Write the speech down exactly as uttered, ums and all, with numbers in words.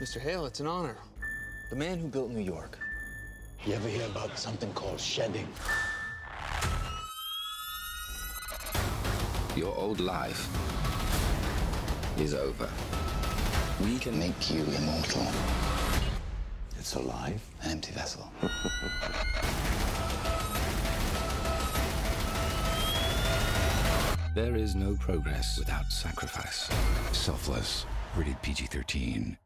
Mister Hale, it's an honor. The man who built New York. You ever hear about something called shedding? Your old life is over. We can make you immortal. It's alive, an empty vessel. There is no progress without sacrifice. Selfless. Rated P G thirteen.